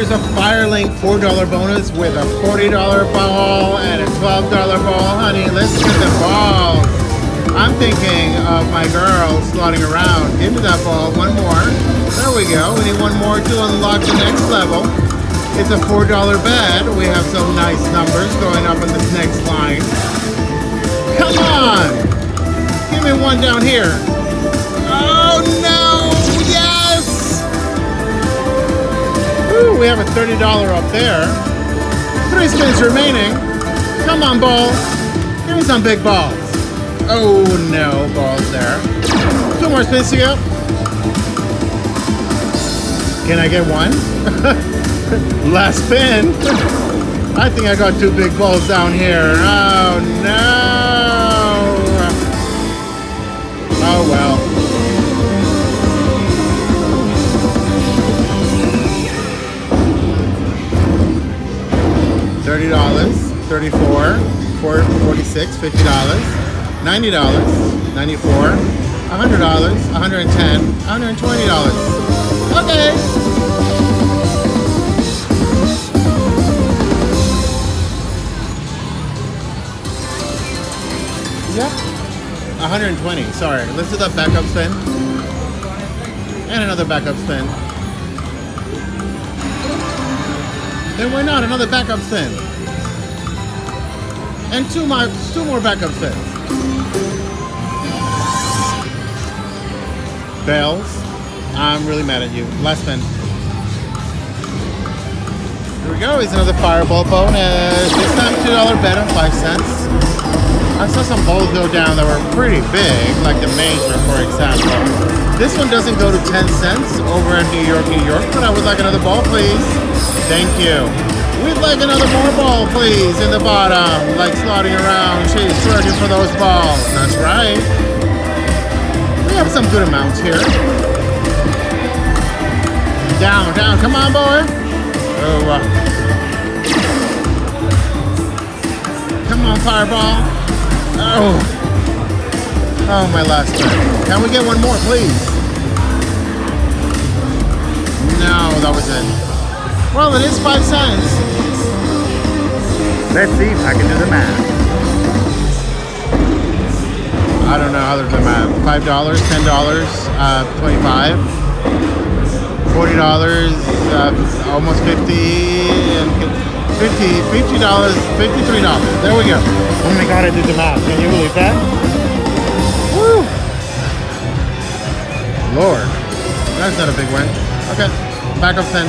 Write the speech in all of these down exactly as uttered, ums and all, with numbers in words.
here's a FireLink four dollar bonus with a forty dollar ball and a twelve dollar ball. Honey, listen to the balls. I'm thinking of my girl slotting around. Give me that ball. One more. There we go. We need one more to unlock the next level. It's a four dollar bet. We have some nice numbers going up in this next line. Come on. Give me one down here. Oh, no. Yes. Ooh, we have a thirty dollar up there. Three spins remaining. Come on, ball. Give me some big balls. Oh, no. Balls there. Two more spins to go. Can I get one? Last spin. I think I got two big balls down here. Oh, no. Oh, well. thirty dollars, thirty-four, forty-six, fifty dollars, ninety dollars, ninety-four, one hundred dollars, one hundred ten, one hundred twenty dollars. Okay. Yep. one hundred twenty. Sorry. Let's do that backup spin. And another backup spin. Then why not another backup spin? And two more, two more backup spins. Bells, I'm really mad at you. Last spin. Here we go. Here's another fireball bonus. This time two dollar bet on five cents. I saw some balls go down that were pretty big, like the major, for example. This one doesn't go to ten cents over at New York, New York, but I would like another ball, please. Thank you. We'd like another more ball, please, in the bottom. Like slotting around. She's searching for those balls. That's right. We have some good amounts here. Down, down. Come on, boy. Oh, uh. Come on, fireball. Oh. Oh, my last one. Can we get one more, please? No, that was it. Well, it is five cents. Let's see if I can do the math. I don't know how to do the math. Five dollars, ten dollars, uh, twenty-five, forty dollars, uh, almost fifty, and fifty, fifty dollars, fifty-three dollars. There we go. Oh my God, I did the math. Can you believe that? Woo! Lord, that's not a big one. Okay, back up then.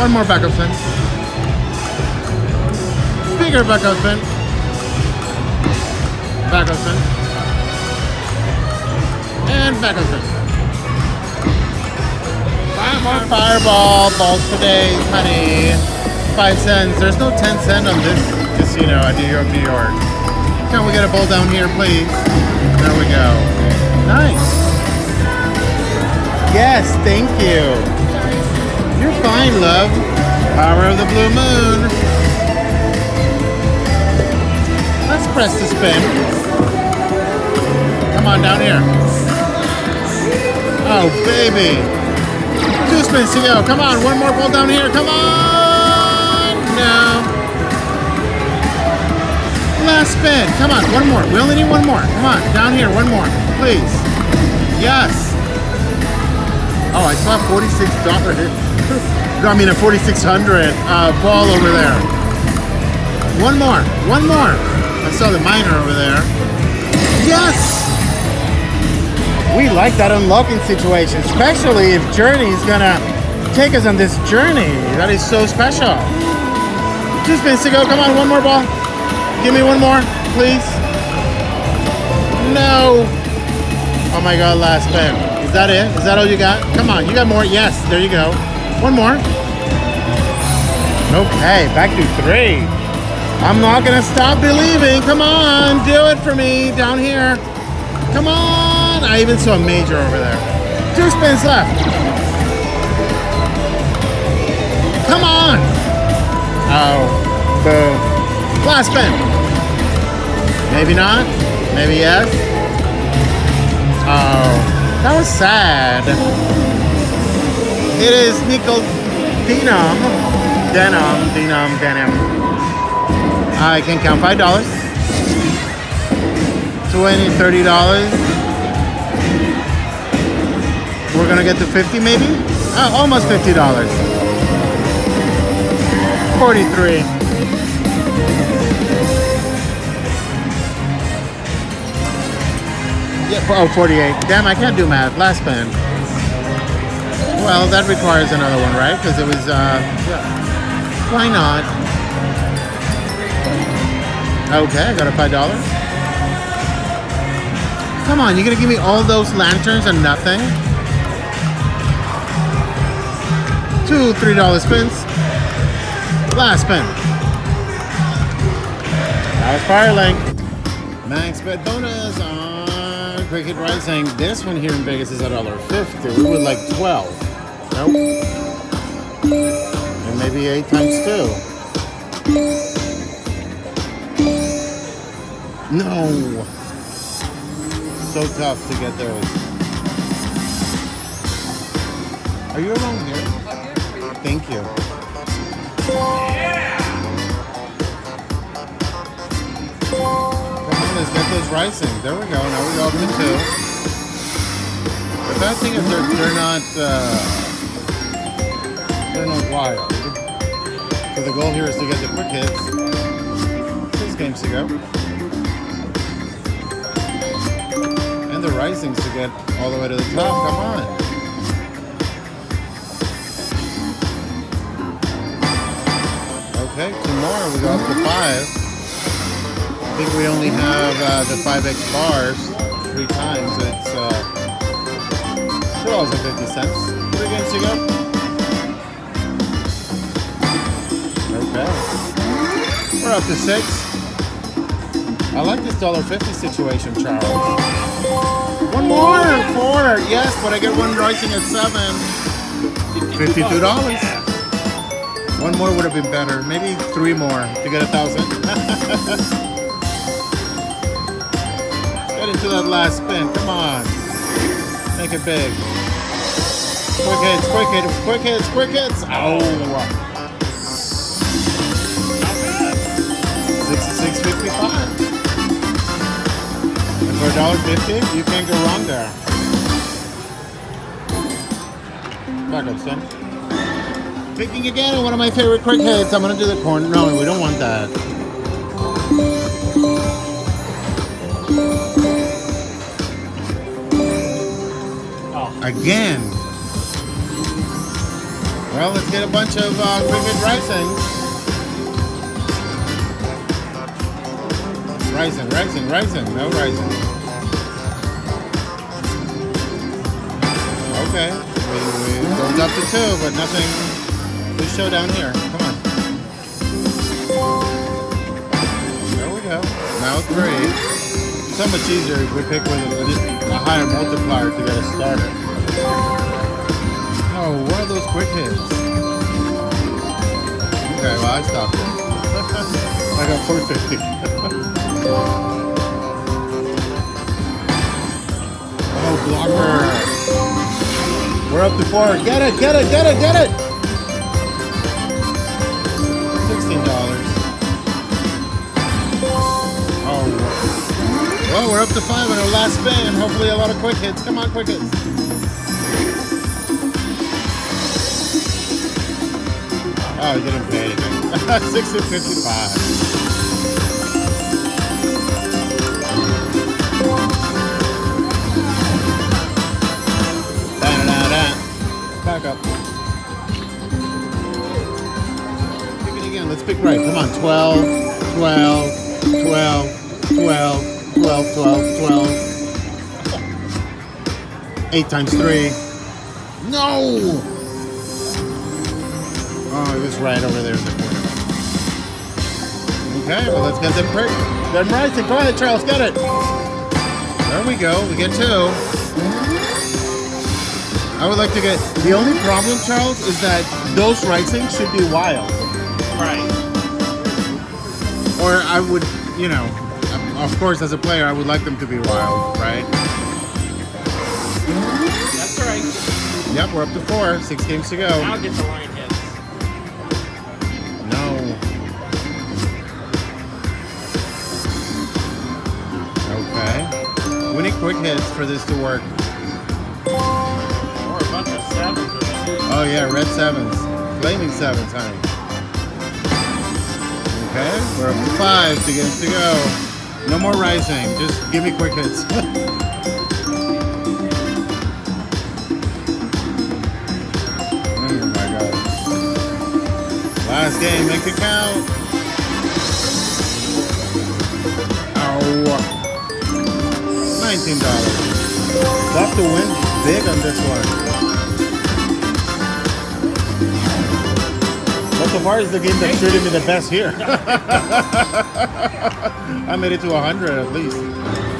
One more backup spin. Bigger backup spin. Backup spin. And backup spin. Five more fireball balls today, honey. Five cents. There's no ten cent on this casino at New York, New York. Can we get a bowl down here, please? There we go. Nice. Yes, thank you. You're fine, love. Power of the blue moon. Let's press the spin. Come on down here. Oh, baby. Two spins to go. Come on, one more pull down here. Come on. No. Last spin. Come on, one more. We only need one more. Come on, down here. One more, please. Yes. Oh, I saw forty-six dollars. I mean, a forty-six hundred uh, ball over there. One more. One more. I saw the miner over there. Yes! We like that unlocking situation, especially if Journey is going to take us on this journey. That is so special. Two spins to go. Come on, one more ball. Give me one more, please. No. Oh, my God, last spin. Is that it? Is that all you got? Come on, you got more? Yes, there you go. One more. Okay, back to three. I'm not gonna stop believing. Come on, do it for me down here. Come on. I even saw a major over there. Two spins left. Come on. Oh, boom. Last spin. Maybe not. Maybe yes. Oh. That was sad. It is nickel denim, denim, denim, denim. I can count five dollars, twenty dollars, thirty dollars. We're gonna get to fifty maybe? Uh, almost fifty dollars. forty-three dollars. Oh, forty-eight. Damn, I can't do math. Last pen. Well, that requires another one, right? Because it was, uh... why not? Okay, I got a five dollars. Come on, you're going to give me all those lanterns and nothing? Two three dollar spins. Last spin. That was FireLink. Max bet bonus on Cricket Rising. This one here in Vegas is a dollar fifty. We would like twelve. Nope. And maybe eight times two. No. So tough to get those. Are you alone here? I'm here for you. Thank you. Yeah. Let's get those rising. There we go. Now we go up to two. The bad thing is they're, they're not uh, they're not wild. So the goal here is to get the quick hits. Six games to go. And the risings to get all the way to the top. Come on. Okay, tomorrow we go up to five. I think we only have uh, the five X bars three times. It's uh, two dollars and fifty cents. Three games to go. Okay. We're up to six. I like this one dollar fifty situation, Charles. One more! Four! Yes, but I get one rising at seven. fifty-two dollars. One more would have been better. Maybe three more to get a thousand. Get into that last spin. Come on. Make it big. Quick hits, quick hits, quick hits, quick hits. Oh. sixty-six fifty-five. And for a dollar fifty, you can't go wrong there. Back up, son. Picking again, one of my favorite quick hits. I'm gonna do the corn. No, we don't want that. Oh. Again. Well, let's get a bunch of uh, quick hit rising. Rising, rising, rising. No rising. Okay. We, we goes up to two, but nothing. Let's show down here. Come on. There we go. Now three. It's so much easier if we pick with a, a higher multiplier to get us started. Oh, one of those quick hits. Okay, well I stopped it. I got four fifty. Oh, blocker. We're up to four. Get it, get it, get it, get it! sixteen dollars. Oh, well, we're up to five on our last spin. Hopefully a lot of quick hits. Come on, quick hits. Oh, you didn't pay anything. six fifty-five. Da-da-da-da. Back up. Let's pick right. Come on. twelve, twelve, twelve, twelve, twelve, twelve, twelve. Eight times three. No! Oh, it was right over there in the corner. Okay, well, let's get them prick. Them rising. Come on, Charles. Get it. There we go. We get two. I would like to get... The only problem, Charles, is that those rising should be wild. Right. Or I would, you know, of course, as a player, I would like them to be wild, right? That's right. Yep, we're up to four. Six games to go. Now get the line hits. many quick hits for this to work? Or a bunch of sevens. Oh yeah, red sevens. Flaming sevens, honey. Okay, we're up to five to get us to go. No more rising, just give me quick hits. Last game, make it count. Ow. nineteen dollars. Love to win big on this one. But so far is the game that treated me the best here. I made it to one hundred at least.